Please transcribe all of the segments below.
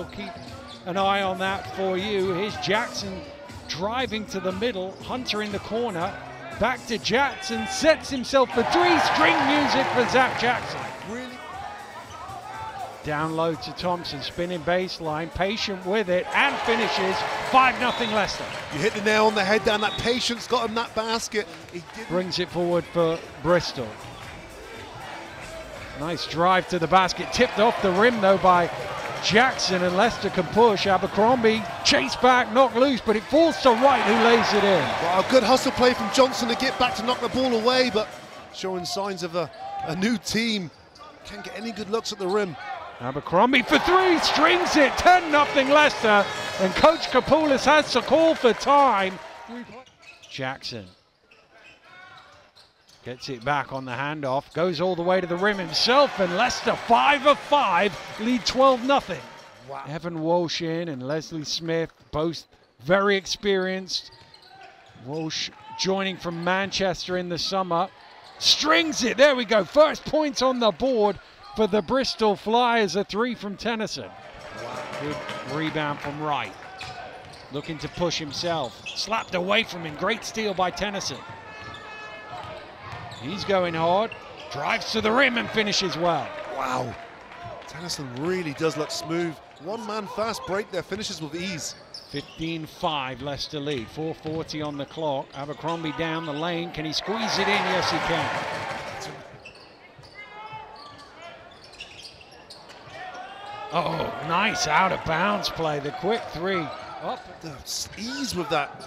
We'll keep an eye on that for you. Here's Jackson driving to the middle, Hunter in the corner, back to Jackson, sets himself for three, string music for Zach Jackson. Really? Down low to Thompson, spinning baseline, patient with it, and finishes 5-0 Leicester. You hit the nail on the head, Dan. That patience got him that basket. He brings it forward for Bristol. Nice drive to the basket, tipped off the rim though by Jackson, and Leicester can push. Abercrombie chased back, knocked loose, but it falls to Wright, who lays it in. Well, a good hustle play from Johnson to get back to knock the ball away, but showing signs of a new team. Can't get any good looks at the rim. Abercrombie for three, strings it, 10-0 Leicester, and Coach Kapoulis has to call for time. Jackson gets it back on the handoff, goes all the way to the rim himself, and Leicester 5 of 5, lead 12-0. Wow. Evan Walsh in and Leslie Smith, both very experienced. Walsh joining from Manchester in the summer. Strings it, there we go, first points on the board for the Bristol Flyers, a three from Tennyson. Wow. Good rebound from Wright. Looking to push himself, slapped away from him, great steal by Tennyson. He's going hard, drives to the rim and finishes well. Wow, Tennyson really does look smooth. One man fast break there, finishes with ease. 15-5 Leicester lead, 4:40 on the clock. Abercrombie down the lane, can he squeeze it in? Yes, he can. Oh, nice out of bounds play, the quick three. Up the ease with that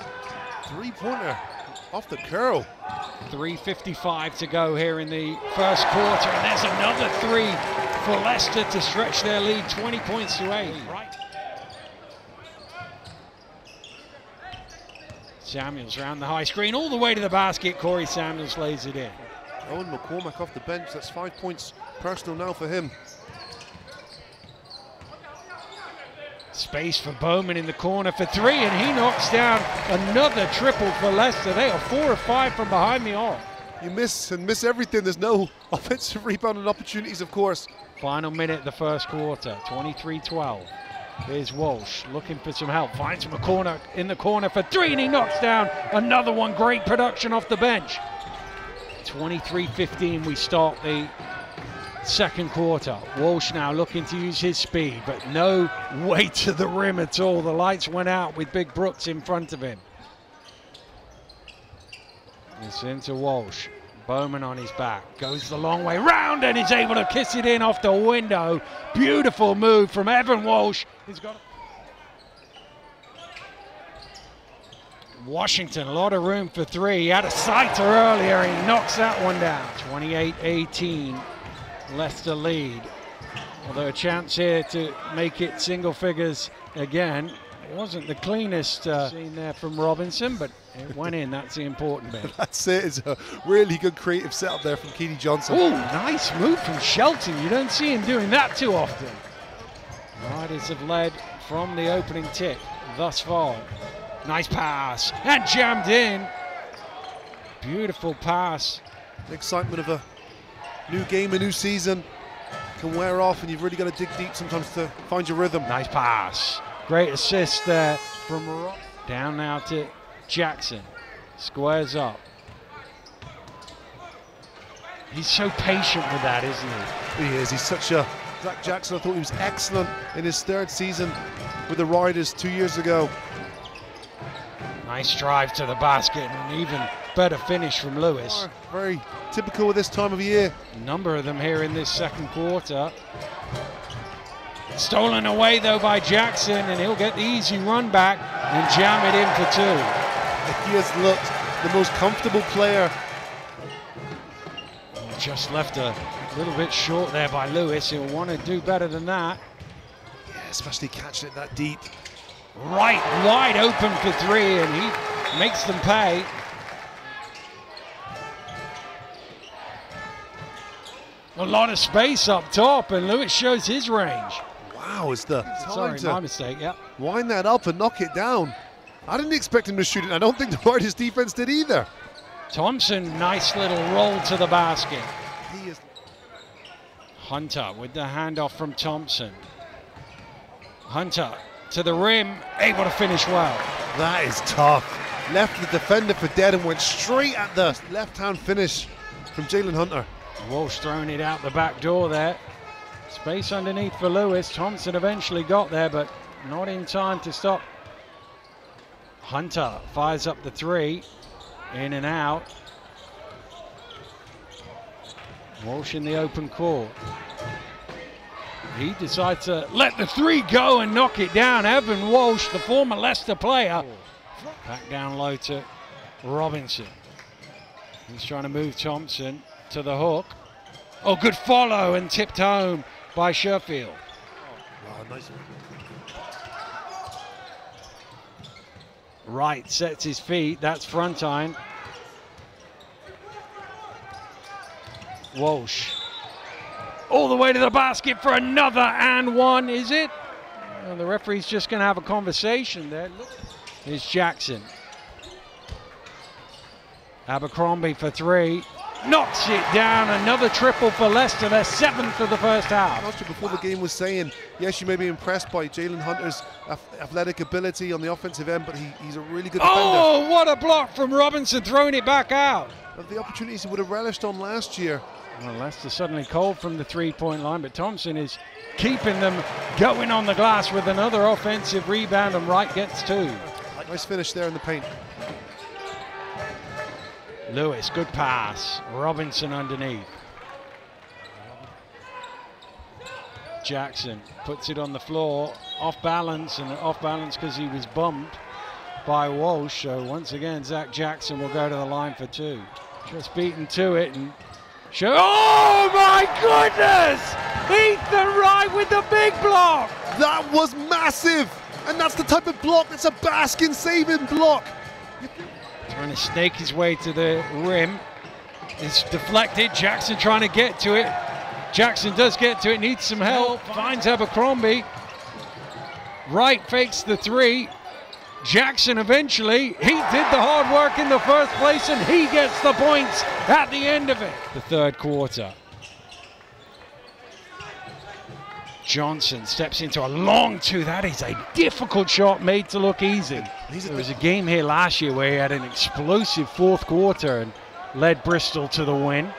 three-pointer. Off the curl. 3:55 to go here in the first quarter, and there's another three for Leicester to stretch their lead, 20 points to 8. Right. Samuels round the high screen, all the way to the basket. Corey Samuels lays it in. Owen McCormack off the bench, that's 5 points personal now for him. Space for Bowman in the corner for three, and he knocks down another triple for Leicester. They are 4 of 5 from behind the arc. You miss and miss everything. There's no offensive rebounding opportunities, of course. Final minute of the first quarter, 23-12. Here's Walsh looking for some help. Finds him in the corner for three, and he knocks down another one. Great production off the bench. 23-15, we start the second quarter. Walsh now looking to use his speed, but no way to the rim at all. The lights went out with Big Brooks in front of him. It's into Walsh. Bowman on his back. Goes the long way round and is able to kiss it in off the window. Beautiful move from Evan Walsh. He's got Washington, a lot of room for three. He had a sighter earlier, he knocks that one down. 28-18. Leicester lead, although a chance here to make it single figures again. It wasn't the cleanest scene there from Robinson, but it went in. That's the important bit. That's it. It's a really good creative setup there from Keeney Johnson. Oh, nice move from Shelton. You don't see him doing that too often. Riders have led from the opening tip thus far. Nice pass and jammed in. Beautiful pass. The excitement of a new game, a new season can wear off, and you've really got to dig deep sometimes to find your rhythm. Nice pass. Great assist there from Rock. Down now to Jackson. Squares up. He's so patient with that, isn't he? He is. He's such a... Zach Jackson, I thought he was excellent in his third season with the Riders 2 years ago. Nice drive to the basket, and an even better finish from Lewis. Very typical of this time of year. A number of them here in this second quarter. Stolen away though by Jackson, and he'll get the easy run back and jam it in for two. He has looked the most comfortable player. Just left a little bit short there by Lewis. He'll want to do better than that. Yeah, especially catching it that deep. Right, wide open for three, and he makes them pay. A lot of space up top, and Lewis shows his range. Wow, it's the time. Sorry, my mistake, yeah. Wind that up and knock it down. I didn't expect him to shoot it. I don't think the Riders defense did either. Thompson, nice little roll to the basket. He is... Hunter with the handoff from Thompson. Hunter to the rim, able to finish well. That is tough. Left the defender for dead and went straight at the left-hand finish from Jalen Hunter. Walsh throwing it out the back door there. Space underneath for Lewis. Thompson eventually got there, but not in time to stop. Hunter fires up the three. In and out. Walsh in the open court. He decides to let the three go and knock it down. Evan Walsh, the former Leicester player, back down low to Robinson. He's trying to move Thompson to the hook. Oh, good follow and tipped home by Sherfield. Oh, nice. Wright sets his feet. That's Frontine. Walsh all the way to the basket for another and one, is it? And the referee's just going to have a conversation there. Look, here's Jackson. Abercrombie for three. Knocks it down, another triple for Leicester, their seventh of the first half. Before the game was saying, yes, you may be impressed by Jalen Hunter's athletic ability on the offensive end, but he's a really good defender. Oh, what a block from Robinson, throwing it back out. Of the opportunities he would have relished on last year. Well, Leicester suddenly cold from the three-point line, but Thompson is keeping them going on the glass with another offensive rebound, and Wright gets two. Nice finish there in the paint. Lewis, good pass. Robinson underneath. Jackson puts it on the floor, off balance, and off balance because he was bumped by Walsh. So once again, Zach Jackson will go to the line for two. Just beaten to it and show. Oh my goodness! Ethan Wright with the big block. That was massive, and that's the type of block. It's a Baskin-Sabin block. Trying to snake his way to the rim. It's deflected. Jackson trying to get to it. Jackson does get to it, needs some help. Finds Abercrombie. Wright fakes the three. Jackson eventually, he did the hard work in the first place and he gets the points at the end of it. The third quarter. Johnson steps into a long two. That is a difficult shot made to look easy. There was a game here last year where he had an explosive fourth quarter and led Bristol to the win.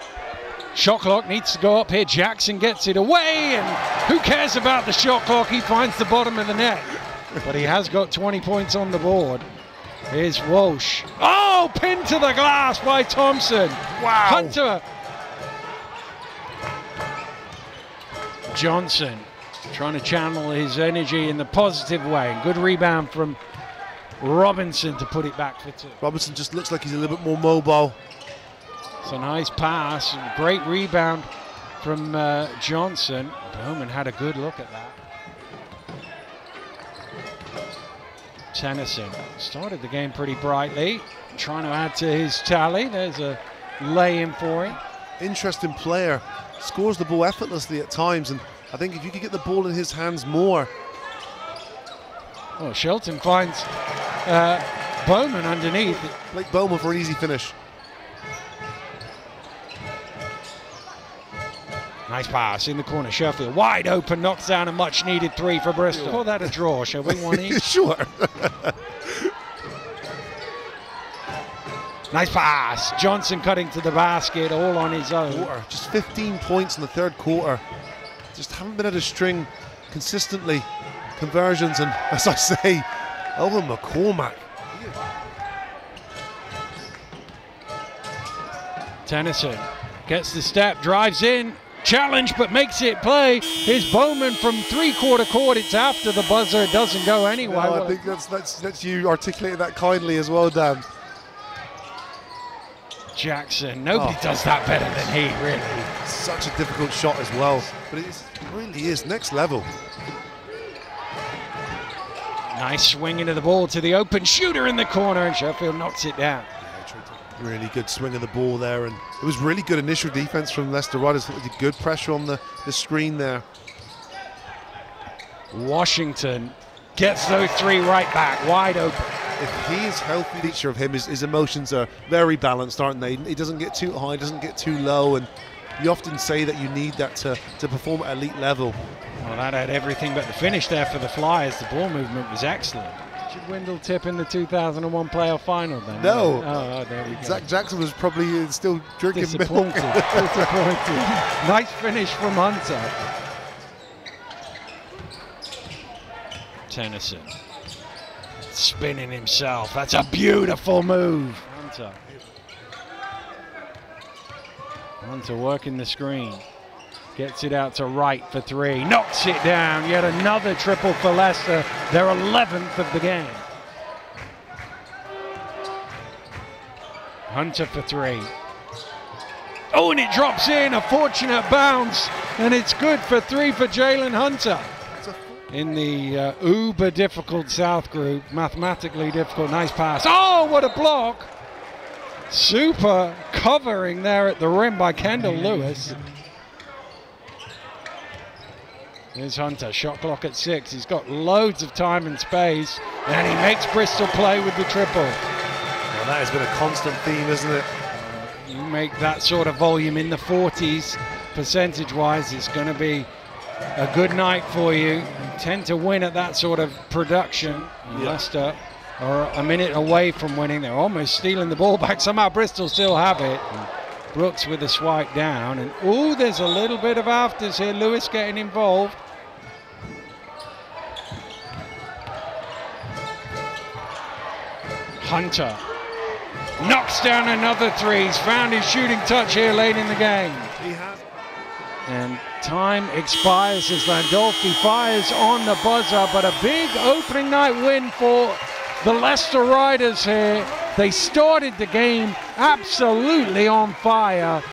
Shot clock needs to go up here. Jackson gets it away, and who cares about the shot clock? He finds the bottom of the net. But he has got 20 points on the board. Here's Walsh. Oh, pinned to the glass by Thompson. Wow. Hunter. Johnson trying to channel his energy in the positive way. Good rebound from Robinson to put it back for two. Robinson just looks like he's a little bit more mobile. It's a nice pass. And great rebound from Johnson. Bowman had a good look at that. Tennyson started the game pretty brightly. Trying to add to his tally. There's a lay-in for him. Interesting player. Scores the ball effortlessly at times, and I think if you could get the ball in his hands more. Oh, Shelton finds Bowman underneath. Blake Bowman for an easy finish. Nice pass in the corner. Sherfield wide open, knocks down a much needed three for Bristol. Call that a draw, shall we? One each? Sure. Nice pass. Johnson cutting to the basket, all on his own. Just 15 points in the third quarter. Just haven't been at a string consistently. Conversions, and as I say, Owen McCormack. Tennyson gets the step, drives in, challenge, but makes it play. Here's Bowman from three-quarter court. It's after the buzzer. It doesn't go anyway. No, I think that's you articulated that kindly as well, Dan. Jackson, nobody does that better than he, really. Such a difficult shot as well, but it really is next level. Nice swing into the ball to the open shooter in the corner, and Sherfield knocks it down. Really good swing of the ball there, and it was really good initial defense from Leicester Riders. Good pressure on the screen there. Washington gets those three right back, wide open. If he is healthy, the feature of him is his emotions are very balanced, aren't they? He doesn't get too high, doesn't get too low, and you often say that you need that to perform at elite level. Well, that had everything but the finish there for the Flyers. The ball movement was excellent. Did Windell tip in the 2001 playoff final then? No. Oh, there we go. Zach Jackson was probably still drinking milk. Disappointed. Nice finish from Hunter. Tennyson. Spinning himself. That's a beautiful move. Hunter working the screen. Gets it out to Wright for three. Knocks it down. Yet another triple for Leicester. Their 11th of the game. Hunter for three. Oh, and it drops in. A fortunate bounce. And it's good for three for Jalen Hunter. In the uber difficult South group. Mathematically difficult. Nice pass. Oh, what a block. Super covering there at the rim by Kendall Lewis. Here's Hunter, shot clock at 6. He's got loads of time and space, and he makes Bristol play with the triple. Well, that has been a constant theme, isn't it? You make that sort of volume in the 40s, percentage-wise, it's going to be a good night for you. You tend to win at that sort of production. Leicester are a minute away from winning. They're almost stealing the ball back. Somehow Bristol still have it. Brooks with a swipe down, and oh, there's a little bit of afters here. Lewis getting involved. Hunter knocks down another three. He's found his shooting touch here late in the game. And time expires as Landolfi fires on the buzzer, but a big opening night win for the Leicester Riders here. They started the game absolutely on fire.